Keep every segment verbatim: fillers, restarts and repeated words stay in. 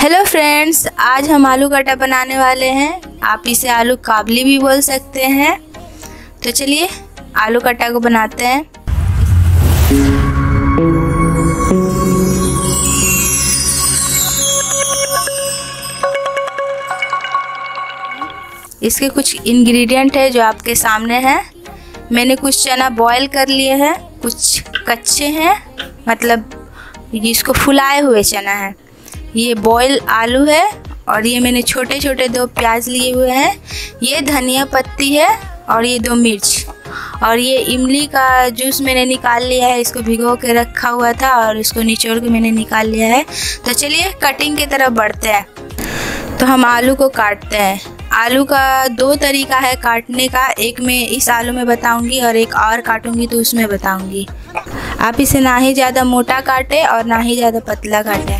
Hello friends, आज हम आलू काटा बनाने वाले हैं। आप इसे आलू काबली भी बोल सकते हैं। तो चलिए आलू काटा को बनाते हैं। इसके कुछ इंग्रेडिएंट है जो आपके सामने हैं। मैंने कुछ चना बॉईल कर लिए हैं, कुछ कच्चे हैं, मतलब इसको फुलाए हुए चना है। ये बॉयल आलू है और ये मैंने छोटे छोटे दो प्याज लिए हुए हैं। ये धनिया पत्ती है और ये दो मिर्च और ये इमली का जूस मैंने निकाल लिया है। इसको भिगो के रखा हुआ था और इसको निचोड़ के मैंने निकाल लिया है। तो चलिए कटिंग की तरफ बढ़ते हैं। तो हम आलू को काटते हैं। आलू का दो तरीका है काटने का, एक मैं इस आलू में बताऊंगी और एक और काटूंगी तो उसमें बताऊंगी। आप इसे ना ही ज़्यादा मोटा काटें और ना ही ज़्यादा पतला काटें।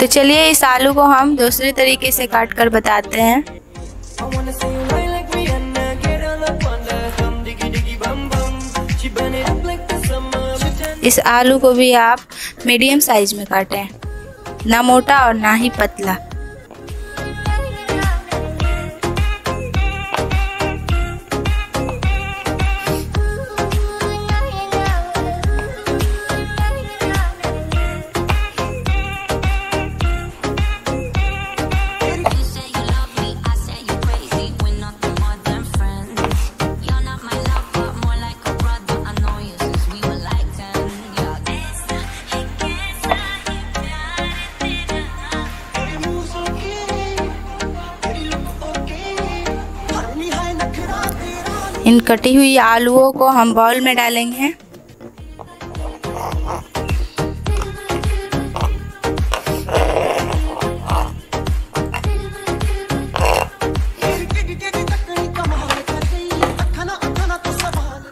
तो चलिए इस आलू को हम दूसरे तरीके से काट कर बताते हैं। इस आलू को भी आप मीडियम साइज में काटें, ना मोटा और ना ही पतला। इन कटी हुई आलूओं को हम बाउल में डालेंगे।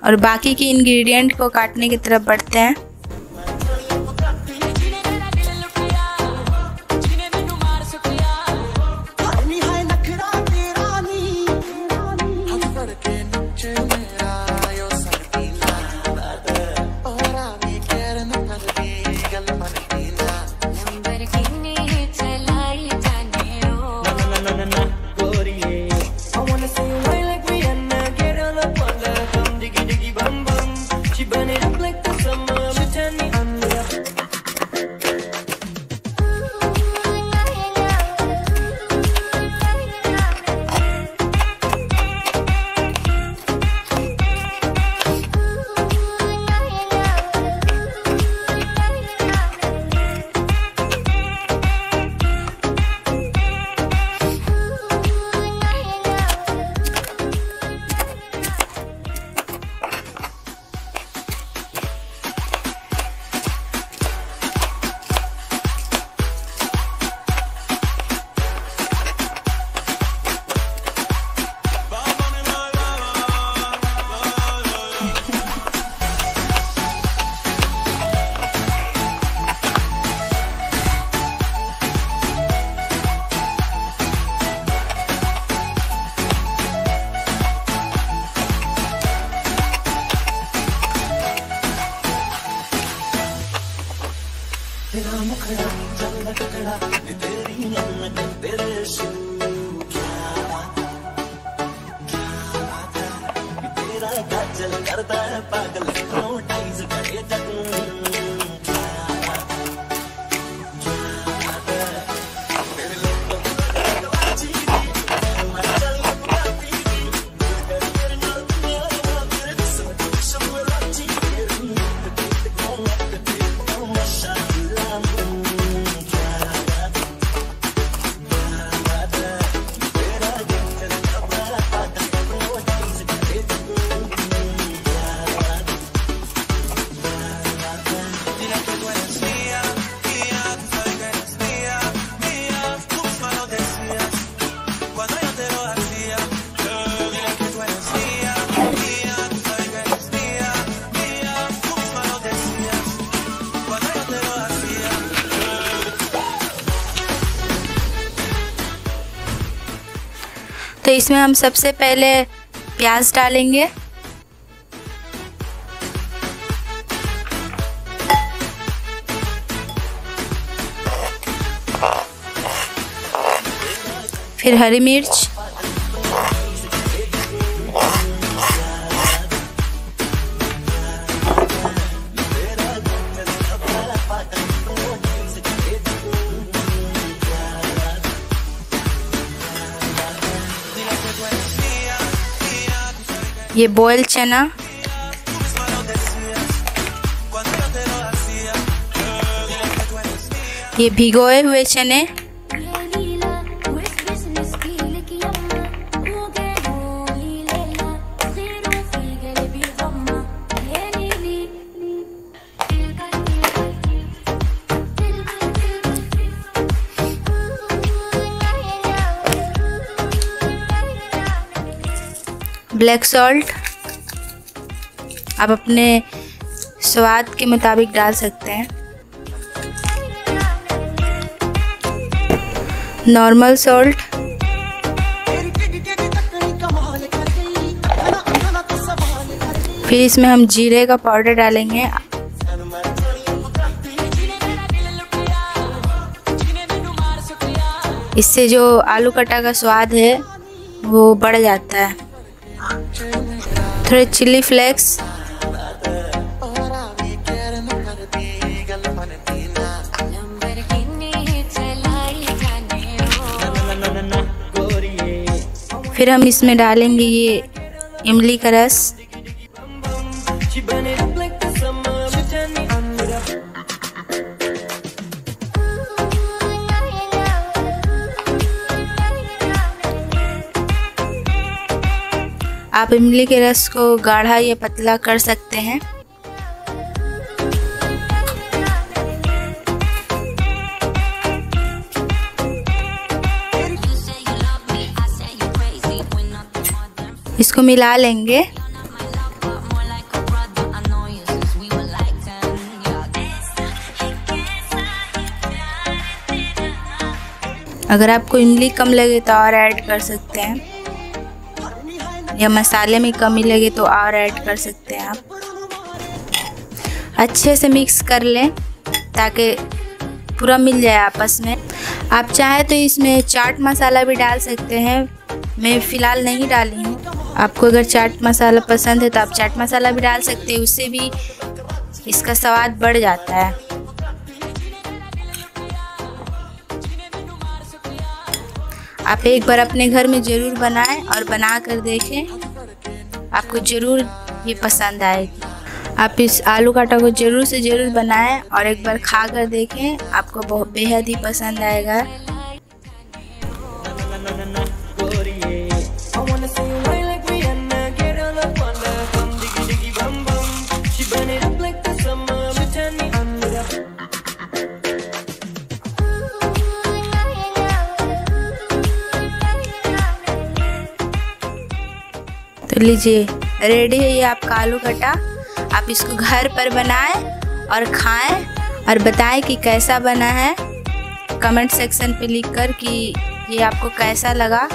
और बाकी के इंग्रेडिएंट को काटने की तरफ बढ़ते हैं। इसमें हम सबसे पहले प्याज डालेंगे। फिर हरी मिर्च, ये बॉयल चना, ये भिगोए हुए चने, ब्लैक सॉल्ट आप अपने स्वाद के मुताबिक डाल सकते हैं, नॉर्मल सॉल्ट, फिर इसमें हम जीरे का पाउडर डालेंगे। इससे जो आलू कटा का स्वाद है वो बढ़ जाता है। थोड़े चिली फ्लेक्स, फिर हम इसमें डालेंगे ये इमली का रस, आप इमली के रस को गाढ़ा या पतला कर सकते हैं। इसको मिला लेंगे। अगर आपको इमली कम लगे तो और ऐड कर सकते हैं, या मसाले में कमी लगे तो और ऐड कर सकते हैं आप। अच्छे से मिक्स कर लें ताकि पूरा मिल जाए आपस में। आप चाहे तो इसमें चाट मसाला भी डाल सकते हैं, मैं फ़िलहाल नहीं डाली हूँ। आपको अगर चाट मसाला पसंद है तो आप चाट मसाला भी डाल सकते हैं, उससे भी इसका स्वाद बढ़ जाता है। आप एक बार अपने घर में ज़रूर बनाएं और बना कर देखें, आपको ज़रूर ये पसंद आएगी। आप इस आलू काटा को ज़रूर से ज़रूर बनाएं और एक बार खा कर देखें, आपको बहुत बेहद ही पसंद आएगा। तो लीजिए, रेडी है ये आपका आलू कटा। आप इसको घर पर बनाएं और खाएं और बताएं कि कैसा बना है। कमेंट सेक्शन पे लिखकर कि ये आपको कैसा लगा।